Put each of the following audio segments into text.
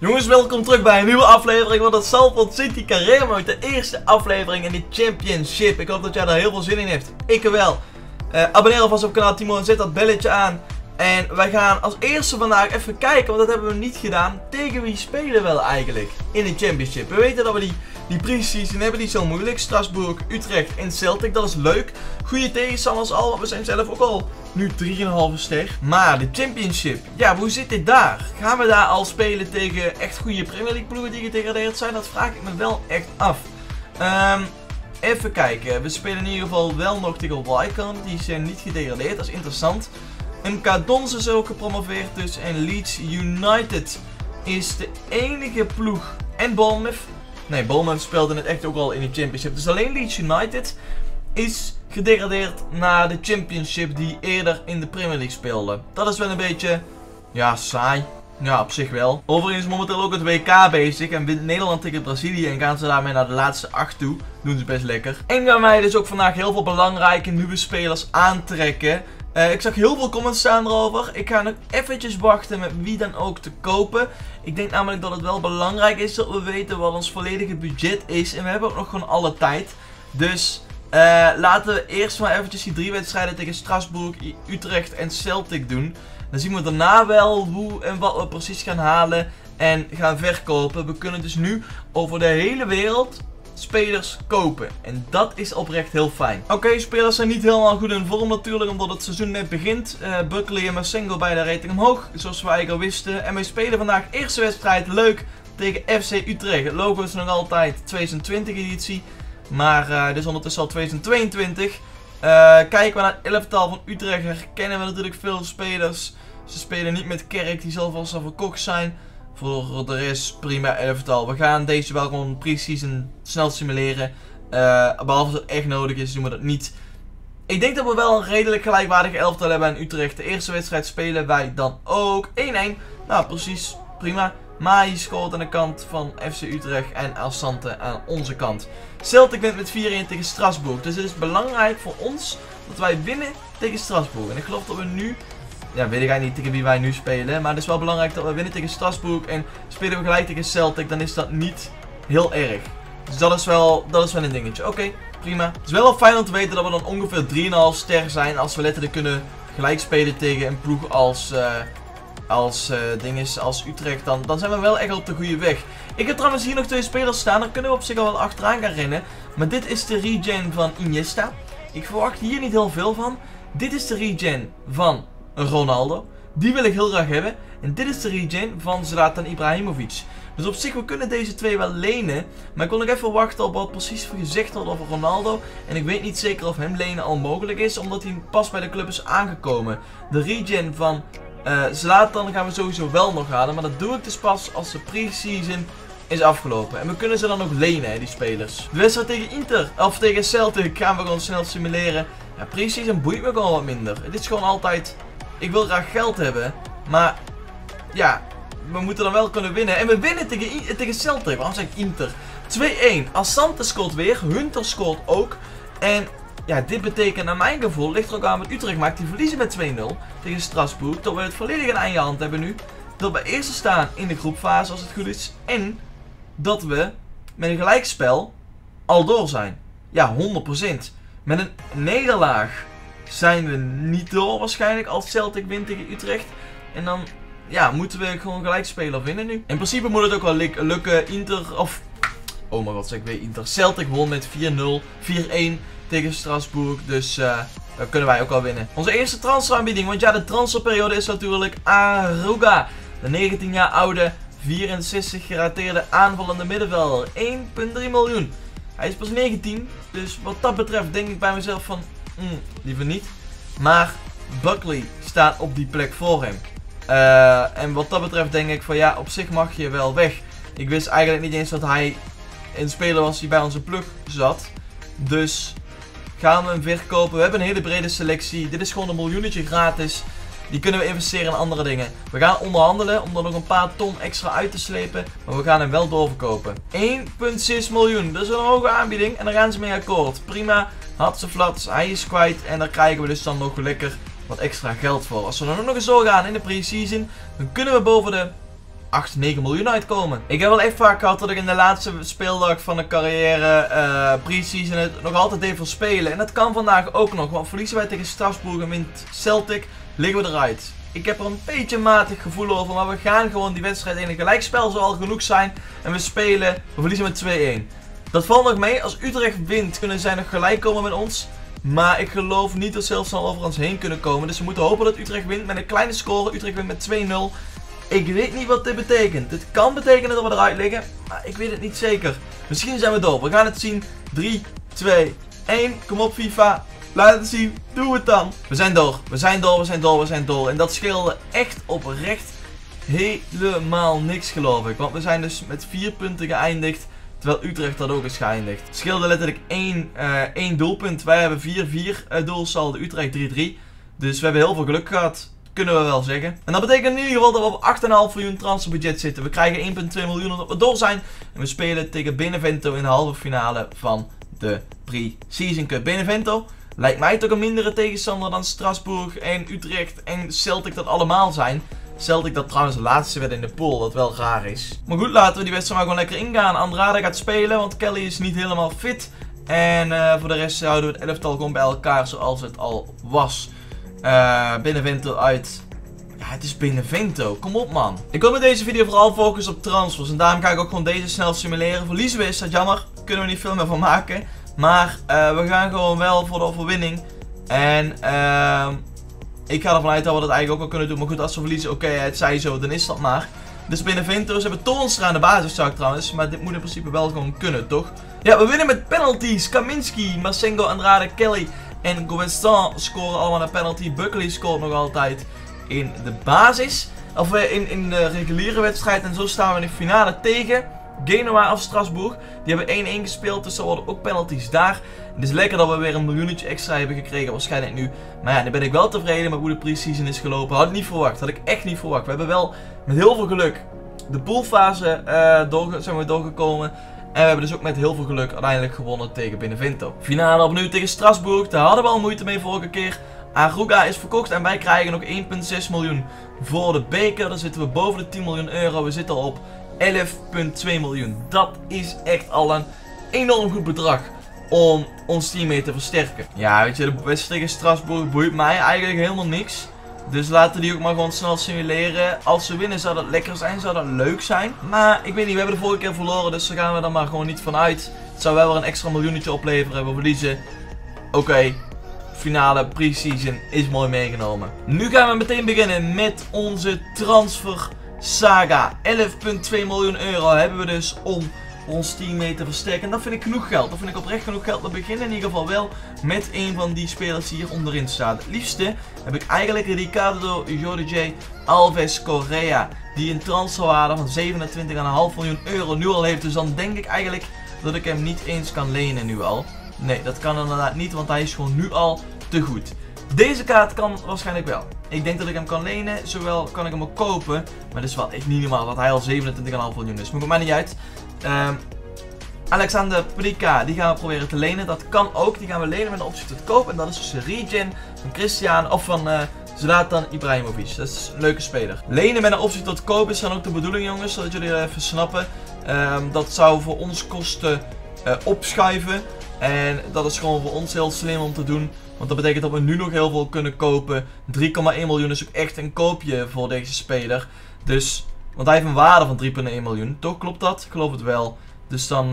Jongens, welkom terug bij een nieuwe aflevering van het Salford City Carrera Mode. De eerste aflevering in de Championship. Ik hoop dat jij daar heel veel zin in hebt. Ik er wel. Abonneer alvast op het kanaal Timo en zet dat belletje aan. En wij gaan als eerste vandaag even kijken, want dat hebben we niet gedaan. Tegen wie spelen we wel eigenlijk in de Championship? We weten dat we die pre-season hebben, die zo moeilijk. Straatsburg, Utrecht en Celtic, dat is leuk. Goede tegenstanders al, want we zijn zelf ook al nu 3,5 ster. Maar de Championship, ja, hoe zit dit daar? Gaan we daar al spelen tegen echt goede Premier League ploegen die gedegradeerd zijn? Dat vraag ik me wel echt af. Even kijken, we spelen in ieder geval wel nog tegen Wycombe. Die zijn niet gedegradeerd, dat is interessant. MK Dons is ook gepromoveerd dus. En Leeds United is de enige ploeg. En Bournemouth. Nee, Bournemouth speelde het echt ook al in de Championship. Dus alleen Leeds United is gedegradeerd naar de Championship die eerder in de Premier League speelde. Dat is wel een beetje, ja, saai. Ja, op zich wel. Overigens momenteel ook het WK bezig. En wint Nederland tegen Brazilië. En gaan ze daarmee naar de laatste 8 toe. Doen ze best lekker. En gaan wij dus ook vandaag heel veel belangrijke nieuwe spelers aantrekken. Ik zag heel veel comments staan erover. Ik ga nog eventjes wachten met wie dan ook te kopen. Ik denk namelijk dat het wel belangrijk is dat we weten wat ons volledige budget is. En we hebben ook nog gewoon alle tijd. Dus laten we eerst maar eventjes die 3 wedstrijden tegen Straatsburg, Utrecht en Celtic doen. Dan zien we daarna wel hoe en wat we precies gaan halen en gaan verkopen. We kunnen dus nu over de hele wereld spelers kopen. En dat is oprecht heel fijn. Oké, spelers zijn niet helemaal goed in vorm natuurlijk, omdat het seizoen net begint. Buckley en Massengo bij de rating omhoog, zoals we eigenlijk al wisten. En wij spelen vandaag eerste wedstrijd, leuk, tegen FC Utrecht. Het logo is nog altijd 2020 editie, maar dit is ondertussen al 2022. Kijken we naar het elftal van Utrecht, herkennen we natuurlijk veel spelers. Ze spelen niet met Kerk, die zal vast al verkocht zijn. Voor de rest prima elftal. We gaan deze wel gewoon pre-season snel simuleren. Behalve dat het echt nodig is, doen we dat niet. Ik denk dat we wel een redelijk gelijkwaardig elftal hebben aan Utrecht. De eerste wedstrijd spelen wij dan ook 1-1. Nou, precies. Prima. Maai scoort aan de kant van FC Utrecht en Asante aan onze kant. Celtic wint met 4-1 tegen Straatsburg. Dus het is belangrijk voor ons dat wij winnen tegen Straatsburg. En ik geloof dat we nu... ja, weet ik eigenlijk niet tegen wie wij nu spelen. Maar het is wel belangrijk dat we winnen tegen Straatsburg. En spelen we gelijk tegen Celtic, dan is dat niet heel erg. Dus dat is wel een dingetje. Oké, prima. Het is wel fijn om te weten dat we dan ongeveer 3,5 ster zijn. Als we letterlijk kunnen gelijk spelen tegen een ploeg als Utrecht. Dan zijn we wel echt op de goede weg. Ik heb trouwens hier nog 2 spelers staan. Daar kunnen we op zich al wel achteraan gaan rennen. Maar dit is de regen van Iniesta. Ik verwacht hier niet heel veel van. Dit is de regen van Ronaldo, die wil ik heel graag hebben. En dit is de regen van Zlatan Ibrahimovic. Dus op zich, we kunnen deze 2 wel lenen. Maar ik kon nog even wachten op wat precies gezegd wordt over Ronaldo. En ik weet niet zeker of hem lenen al mogelijk is, omdat hij pas bij de club is aangekomen. De regen van Zlatan gaan we sowieso wel nog halen. Maar dat doe ik dus pas als de pre-season is afgelopen. En we kunnen ze dan ook lenen, hè, die spelers. De wedstrijd tegen tegen Celtic gaan we gewoon snel simuleren. Ja, pre-season boeit me gewoon wat minder. Het is gewoon altijd... ik wil graag geld hebben, maar ja, we moeten dan wel kunnen winnen. En we winnen tegen Celtic, waarom zeg ik Inter? 2-1, Asante scoort weer, Hunter scoort ook. En ja, dit betekent naar mijn gevoel, ligt er ook aan wat Utrecht maakt. Die verliezen met 2-0 tegen Straatsburg, dat we het volledig in eigen hand hebben nu. Dat we eerste staan in de groepfase als het goed is. En dat we met een gelijkspel al door zijn. Ja, 100%. Met een nederlaag zijn we niet door waarschijnlijk als Celtic wint tegen Utrecht. En dan ja, moeten we gewoon gelijk spelen of winnen nu. In principe moet het ook wel lukken. Oh mijn god, zeg ik weer Inter. Celtic won met 4-0, 4-1 tegen Straatsburg. Dus daar kunnen wij ook al winnen. Onze eerste transferaanbieding. Want ja, de transferperiode is natuurlijk Aruga. De 19 jaar oude, 64 gerateerde aanvallende middenvelder. 1,3 miljoen. Hij is pas 19. Dus wat dat betreft denk ik bij mezelf van... liever niet. Maar Buckley staat op die plek voor hem. En wat dat betreft denk ik van ja, op zich mag je wel weg. Ik wist eigenlijk niet eens dat hij een speler was die bij onze ploeg zat. Dus gaan we hem verkopen. We hebben een hele brede selectie. Dit is gewoon een miljoenetje gratis. Die kunnen we investeren in andere dingen. We gaan onderhandelen om er nog een paar ton extra uit te slepen. Maar we gaan hem wel doorverkopen. 1,6 miljoen. Dat is een hoge aanbieding. En daar gaan ze mee akkoord. Prima. Hatse flats. Hij is kwijt. En daar krijgen we dus dan nog lekker wat extra geld voor. Als we er nog eens doorgaan in de pre-season, dan kunnen we boven de 8, 9 miljoen uitkomen. Ik heb wel echt vaak gehad dat ik in de laatste speeldag van de carrière pre-season het nog altijd even wil spelen. En dat kan vandaag ook nog, want verliezen wij tegen Straatsburg en wint Celtic, liggen we eruit. Ik heb er een beetje matig gevoel over, maar we gaan gewoon die wedstrijd in een gelijkspel zal genoeg zijn. En we spelen, we verliezen met 2-1. Dat valt nog mee, als Utrecht wint kunnen zij nog gelijk komen met ons. Maar ik geloof niet dat ze heel snel over ons heen kunnen komen. Dus we moeten hopen dat Utrecht wint met een kleine score. Utrecht wint met 2-0. Ik weet niet wat dit betekent. Dit kan betekenen dat we eruit liggen, maar ik weet het niet zeker. Misschien zijn we doof. We gaan het zien. 3, 2, 1. Kom op FIFA. Laat het zien. Doe het dan. We zijn door. We zijn door. We zijn door. We zijn door. En dat scheelde echt oprecht helemaal niks, geloof ik. Want we zijn dus met 4 punten geëindigd. Terwijl Utrecht dat ook is geëindigd. Het scheelde letterlijk één doelpunt. Wij hebben 4-4 doelsaldo. Utrecht 3-3. Dus we hebben heel veel geluk gehad. Kunnen we wel zeggen. En dat betekent in ieder geval dat we op 8,5 miljoen transferbudget zitten. We krijgen 1,2 miljoen omdat we door zijn. En we spelen tegen Benevento in de halve finale van de pre-season cup. Benevento lijkt mij toch een mindere tegenstander dan Straatsburg en Utrecht en Celtic dat allemaal zijn. Celtic dat trouwens de laatste werd in de pool, wat wel raar is. Maar goed, laten we die wedstrijd maar gewoon lekker ingaan. Andrade gaat spelen, want Kelly is niet helemaal fit. En voor de rest houden we het elftal gewoon bij elkaar zoals het al was. Benevento uit. Ja, het is Benevento. Kom op, man. Ik wil met deze video vooral focussen op transfers. En daarom ga ik ook gewoon deze snel simuleren. Verliezen we is dat jammer. Kunnen we niet veel meer van maken. Maar we gaan gewoon wel voor de overwinning. En ik ga ervan uit dat we dat eigenlijk ook al kunnen doen. Maar goed, als we verliezen, oké, het zij zo, dan is dat maar. Dus Benevento's hebben Toornstra aan de basis, zou ik trouwens. Maar dit moet in principe wel gewoon kunnen, toch? Ja, we winnen met penalties. Kaminski, Massengo, Andrade, Kelly en Gobensin scoren allemaal een penalty. Buckley scoort nog altijd in de basis. Of in de reguliere wedstrijd. En zo staan we in de finale tegen Genoa of Straatsburg. Die hebben 1-1 gespeeld. Dus er worden ook penalties daar. Het is lekker dat we weer een miljoentje extra hebben gekregen. Waarschijnlijk nu. Maar ja, dan ben ik wel tevreden met hoe de pre-season is gelopen. Had ik niet verwacht. Had ik echt niet verwacht. We hebben wel met heel veel geluk de poolfase zijn we doorgekomen. En we hebben dus ook met heel veel geluk uiteindelijk gewonnen tegen Benevento. Finale opnieuw tegen Straatsburg. Daar hadden we al moeite mee vorige keer. Aruga is verkocht en wij krijgen nog 1,6 miljoen voor de beker. Dan zitten we boven de 10 miljoen euro. We zitten al op 11,2 miljoen. Dat is echt al een enorm goed bedrag om ons team mee te versterken. Ja, weet je, de wedstrijd tegen Straatsburg boeit mij eigenlijk helemaal niks. Dus laten die ook maar gewoon snel simuleren. Als ze winnen zou dat lekker zijn, zou dat leuk zijn. Maar ik weet niet, we hebben de vorige keer verloren, dus daar gaan we dan maar gewoon niet van uit. Het zou wel weer een extra miljoenetje opleveren, we verliezen. Oké, finale pre-season is mooi meegenomen. Nu gaan we meteen beginnen met onze transfer saga. 11,2 miljoen euro hebben we dus om ons team mee te versterken. En dat vind ik genoeg geld. Dat vind ik oprecht genoeg geld. We beginnen in ieder geval wel met een van die spelers die hier onderin staat. Het liefste heb ik eigenlijk Ricardo, Jorge, Alves, Correa. Die een transferwaarde van 27,5 miljoen euro nu al heeft. Dus dan denk ik eigenlijk dat ik hem niet eens kan lenen nu al. Nee, dat kan inderdaad niet. Want hij is gewoon nu al te goed. Deze kaart kan waarschijnlijk wel. Ik denk dat ik hem kan lenen. Zowel kan ik hem ook kopen. Maar dat is wel echt niet normaal dat hij al 27,5 miljoen is. Maar komt mij niet uit. Alexander Prika, die gaan we proberen te lenen. Dat kan ook, die gaan we lenen met een optie tot koop. En dat is dus de regen van Christian of van Zlatan Ibrahimovic. Dat is een leuke speler. Lenen met een optie tot koop is dan ook de bedoeling, jongens. Zodat jullie dat even snappen. Dat zou voor ons kosten opschuiven. En dat is gewoon voor ons heel slim om te doen. Want dat betekent dat we nu nog heel veel kunnen kopen. 3,1 miljoen is ook echt een koopje voor deze speler. Dus... want hij heeft een waarde van 3,1 miljoen. Toch klopt dat? Ik geloof het wel. Dus dan,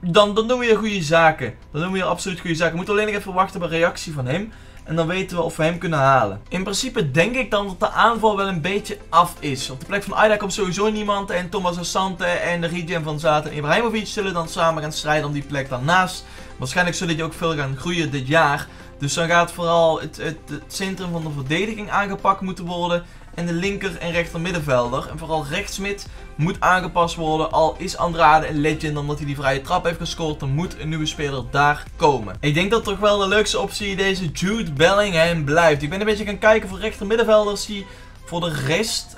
dan doen we hier goede zaken. Dan doen we hier absoluut goede zaken. We moeten alleen nog even wachten op een reactie van hem. En dan weten we of we hem kunnen halen. In principe denk ik dan dat de aanval wel een beetje af is. Op de plek van Ajax komt sowieso niemand. En Thomas Asante en de regen van Zlatan en Ibrahimovic zullen dan samen gaan strijden om die plek daarnaast. Waarschijnlijk zullen die ook veel gaan groeien dit jaar. Dus dan gaat vooral het centrum van de verdediging aangepakt moeten worden. En de linker en rechter middenvelder. En vooral rechtsmid moet aangepast worden. Al is Andrade een legend omdat hij die vrije trap heeft gescoord. Dan moet een nieuwe speler daar komen. Ik denk dat toch wel de leukste optie deze Jude Bellingham blijft. Ik ben een beetje gaan kijken voor rechter middenvelders die voor de rest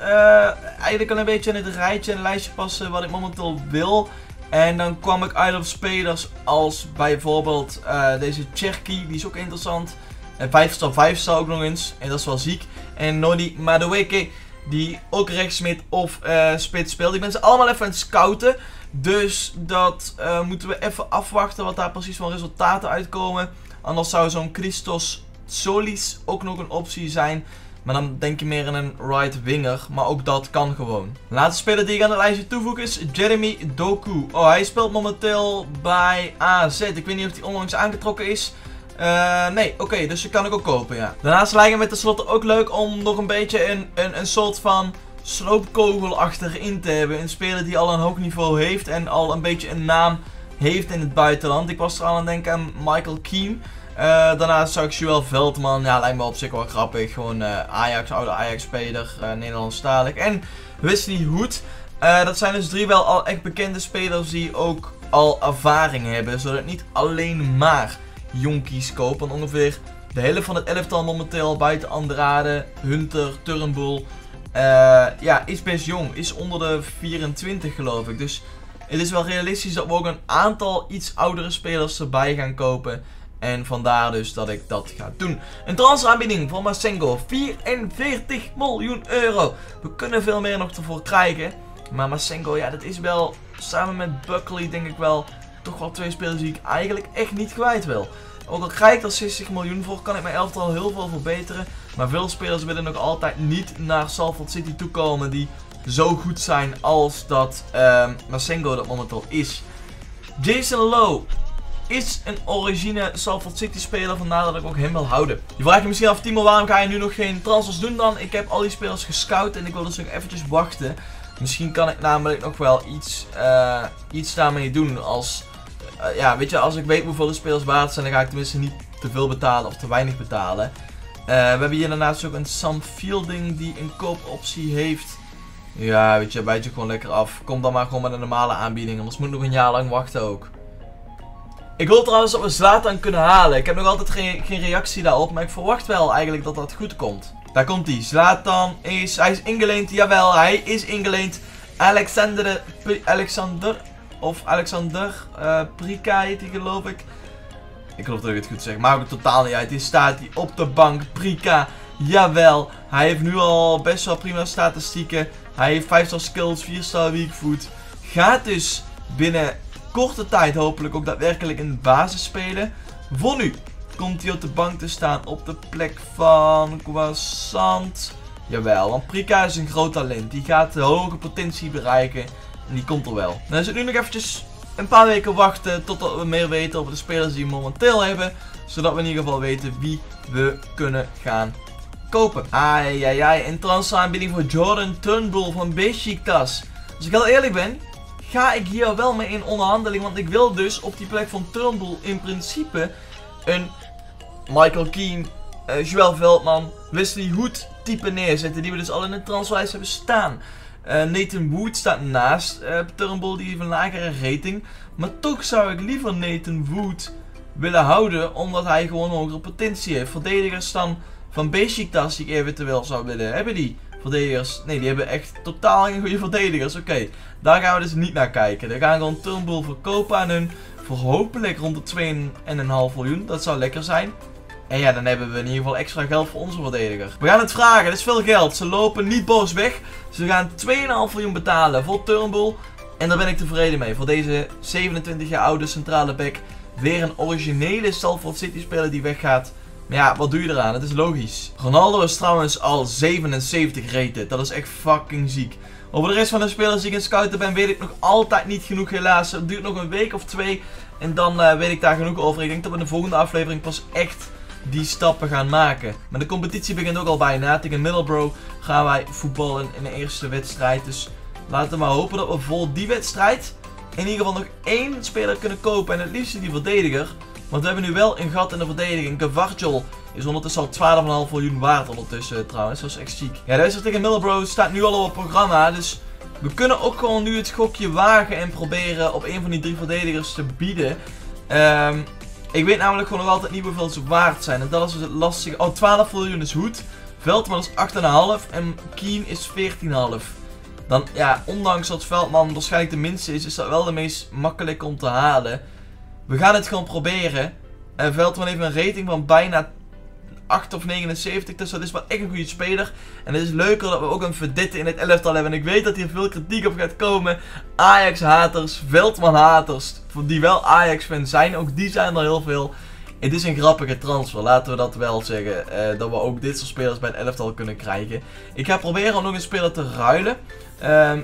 eigenlijk al een beetje in het rijtje en lijstje passen wat ik momenteel wil. En dan kwam ik uit op spelers als bijvoorbeeld deze Cherky. Die is ook interessant. En 5-star ook nog eens. En dat is wel ziek. En Nodi Madueke. die ook rechtsmid of spits speelt. Ik ben ze allemaal even aan het scouten. Dus dat moeten we even afwachten wat daar precies van resultaten uitkomen. Anders zou zo'n Christos Solis ook nog een optie zijn. Maar dan denk je meer aan een right winger. Maar ook dat kan gewoon. De laatste speler die ik aan het lijstje toevoeg is Jeremy Doku. Oh, hij speelt momenteel bij AZ. Ik weet niet of hij onlangs aangetrokken is. Nee, oké, dus die kan ik ook kopen, ja. Daarnaast lijkt het me tenslotte ook leuk om nog een beetje een soort van sloopkogel achterin te hebben. Een speler die al een hoog niveau heeft en al een beetje een naam heeft in het buitenland. Ik was er al aan het denken aan Michael Keane. Daarnaast zou ik Joel Veldman, ja, lijkt me op zich wel grappig. Gewoon Ajax, oude Ajax-speler, Nederlandstalig. En Wesley Hood. Dat zijn dus drie wel al echt bekende spelers die ook al ervaring hebben. Zodat niet alleen maar jonkies kopen. Want ongeveer de helft van het elftal momenteel, buiten Andrade, Hunter, Turnbull. Ja, is best jong. Is onder de 24 geloof ik. Dus het is wel realistisch dat we ook een aantal iets oudere spelers erbij gaan kopen. En vandaar dus dat ik dat ga doen. Een transferaanbieding van Massengo. 44 miljoen euro. We kunnen veel meer nog ervoor krijgen. Maar Massengo, ja, dat is wel samen met Buckley denk ik wel toch wel twee spelers die ik eigenlijk echt niet kwijt wil. Ook al krijg ik er 60 miljoen voor, kan ik mijn elftal heel veel verbeteren. Maar veel spelers willen nog altijd niet naar Salford City toekomen die zo goed zijn als dat Massengo dat momenteel is. Jason Lowe is een origine Salford City speler, vandaar dat ik ook hem wil houden. Je vraagt je misschien af, Timo, waarom ga je nu nog geen transfers doen dan? Ik heb al die spelers gescout en ik wil dus nog eventjes wachten. Misschien kan ik namelijk nog wel iets daarmee doen. Als, ja, weet je, als ik weet hoeveel de spelers waard zijn, dan ga ik tenminste niet te veel betalen of te weinig betalen. We hebben hier daarnaast ook een Sam Fielding die een koopoptie heeft. Ja, weet je, bijt je gewoon lekker af. Kom dan maar gewoon met een normale aanbieding, anders moet ik nog een jaar lang wachten ook. Ik hoop trouwens dat we Zlatan kunnen halen. Ik heb nog altijd geen reactie daarop, maar ik verwacht wel eigenlijk dat dat goed komt. Daar komt hij. Zlatan is... Hij is ingeleend. Jawel, hij is ingeleend. Alexander Prika heet hij geloof ik. Ik geloof dat ik het goed zeg. Maakt het totaal niet uit. Hier staat hij op de bank. Prika. Jawel. Hij heeft nu al best wel prima statistieken. Hij heeft 5-star skills, 4-star weakfoot. Gaat dus binnen korte tijd hopelijk ook daadwerkelijk in de basis spelen. Voor nu komt hij op de bank te staan op de plek van Croissant. Jawel, want Prika is een groot talent. Die gaat de hoge potentie bereiken. En die komt er wel. Dan is het nu nog eventjes een paar weken wachten totdat we meer weten over de spelers die we momenteel hebben. Zodat we in ieder geval weten wie we kunnen gaan kopen. Ai, ai, ai. Een transferaanbieding voor Jordan Turnbull van Besiktas. Als ik heel eerlijk ben, ga ik hier wel mee in onderhandeling. Want ik wil dus op die plek van Turnbull in principe een Michael Keane, Joel Veldman, Wesley Hood type neerzetten. Die we dus al in de transferlijst hebben staan. Nathan Wood staat naast Turnbull, die heeft een lagere rating. Maar toch zou ik liever Nathan Wood willen houden. Omdat hij gewoon hogere potentie heeft. Verdedigers dan van Besiktas die ik eventueel zou willen. Hebben die verdedigers? Nee, die hebben echt totaal geen goede verdedigers. Oké, daar gaan we dus niet naar kijken. Daar gaan we gewoon Turnbull verkopen aan hun. Voor hopelijk rond de 2,5 miljoen. Dat zou lekker zijn. En ja, dan hebben we in ieder geval extra geld voor onze verdediger. We gaan het vragen. Dat is veel geld. Ze lopen niet boos weg. Ze gaan 2,5 miljoen betalen voor Turnbull. En daar ben ik tevreden mee. Voor deze 27 jaar oude centrale back. Weer een originele Salford City speler die weggaat. Maar ja, wat doe je eraan? Het is logisch. Ronaldo is trouwens al 77 rated. Dat is echt fucking ziek. Over de rest van de spelers die ik in scouten ben, weet ik nog altijd niet genoeg helaas. Het duurt nog een week of twee en dan weet ik daar genoeg over. Ik denk dat we in de volgende aflevering pas echt die stappen gaan maken. Maar de competitie begint ook al bijna. Tegen Middlesbrough gaan wij voetballen in de eerste wedstrijd. Dus laten we maar hopen dat we voor die wedstrijd in ieder geval nog één speler kunnen kopen. En het liefst die verdediger. Want we hebben nu wel een gat in de verdediging. Cavarchol is ondertussen al 12,5 miljoen waard ondertussen trouwens. Dat is echt ziek. Ja, de wedstrijd tegen Middlesbrough staat nu al op het programma. Dus we kunnen ook gewoon nu het gokje wagen en proberen op een van die drie verdedigers te bieden. Ik weet namelijk gewoon nog altijd niet hoeveel ze waard zijn. En dat is dus het lastige. Oh, 12 miljoen is goed. Veldman is 8,5 en Keane is 14,5. Dan, ja, ondanks dat Veldman waarschijnlijk de minste is, is dat wel de meest makkelijke om te halen. We gaan het gewoon proberen. Veldman heeft een rating van bijna 8 of 79. Dus dat is wel echt een goede speler. En het is leuker dat we ook een vedette in het elftal hebben. En ik weet dat hier veel kritiek op gaat komen. Ajax-haters, Veldman-haters, die wel Ajax-fans zijn. Ook die zijn er heel veel. Het is een grappige transfer, laten we dat wel zeggen. Dat we ook dit soort spelers bij het elftal kunnen krijgen. Ik ga proberen om nog een speler te ruilen.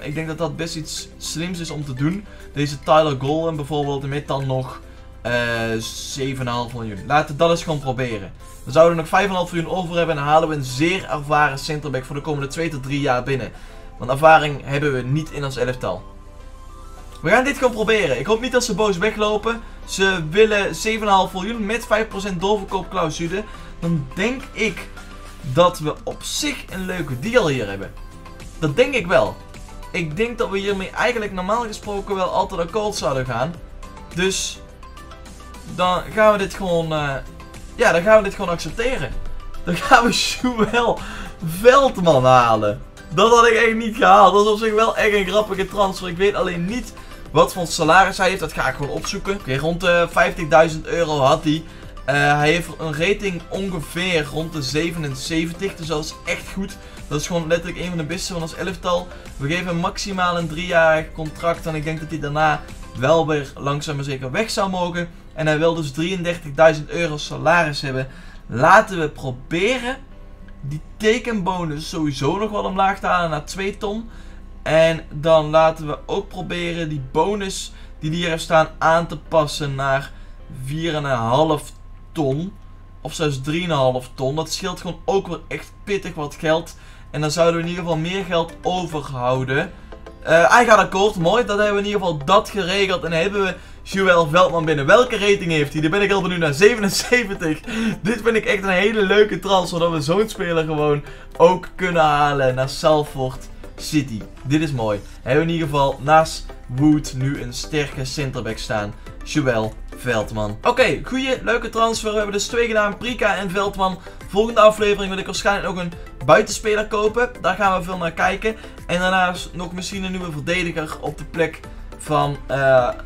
Ik denk dat dat best iets slims is om te doen. Deze Tyler Golden bijvoorbeeld met dan nog 7,5 miljoen. Laten we dat eens gewoon proberen. Dan zouden we nog 5,5 miljoen over hebben en dan halen we een zeer ervaren centerback voor de komende 2 tot 3 jaar binnen. Want ervaring hebben we niet in ons elftal. We gaan dit gewoon proberen. Ik hoop niet dat ze boos weglopen. Ze willen 7,5 miljoen met 5% doorverkoopclausule. Dan denk ik dat we op zich een leuke deal hier hebben. Dat denk ik wel. Ik denk dat we hiermee eigenlijk normaal gesproken wel altijd akkoord zouden gaan. Dus dan gaan we dit gewoon... ja, dan gaan we dit gewoon accepteren. Dan gaan we Joel Veldman halen. Dat had ik echt niet gehaald. Dat is op zich wel echt een grappige transfer. Ik weet alleen niet wat voor salaris hij heeft. Dat ga ik gewoon opzoeken. Oké, rond de 50.000 euro had hij. Hij heeft een rating ongeveer rond de 77. Dus dat is echt goed. Dat is gewoon letterlijk een van de beste van ons elftal. We geven hem maximaal een 3-jarig contract. En ik denk dat hij daarna wel weer langzaam maar zeker weg zou mogen. En hij wil dus 33.000 euro salaris hebben. Laten we proberen die tekenbonus sowieso nog wel omlaag te halen naar 2 ton. En dan laten we ook proberen die bonus die hier heeft staan aan te passen naar 4,5 ton. Of zelfs 3,5 ton. Dat scheelt gewoon ook weer echt pittig wat geld. En dan zouden we in ieder geval meer geld overhouden. Hij gaat akkoord, mooi. Dat hebben we in ieder geval dat geregeld. En dan hebben we Joel Veldman binnen. Welke rating heeft hij? Daar ben ik heel benieuwd naar. 77. Dit vind ik echt een hele leuke transfer. Dat we zo'n speler gewoon ook kunnen halen naar Salford City. Dit is mooi. Hebben we in ieder geval naast Wood nu een sterke centerback staan. Joel Veldman. Oké, goede, leuke transfer. We hebben dus 2 gedaan. Prika en Veldman. Volgende aflevering wil ik waarschijnlijk ook een buitenspeler kopen. Daar gaan we veel naar kijken. En daarnaast nog misschien een nieuwe verdediger op de plek van,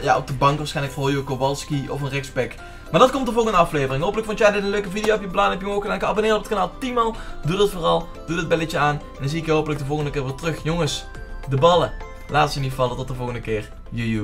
ja, op de bank waarschijnlijk voor Jojo Kowalski of een rechtsback. Maar dat komt de volgende aflevering. Hopelijk vond jij dit een leuke video. Heb je belangrijk, heb je hem ook gedaan. Abonneer op het kanaal Timo. Doe dat vooral. Doe dat belletje aan. En dan zie ik je hopelijk de volgende keer weer terug. Jongens, de ballen. Laat ze niet vallen. Tot de volgende keer. Jojo.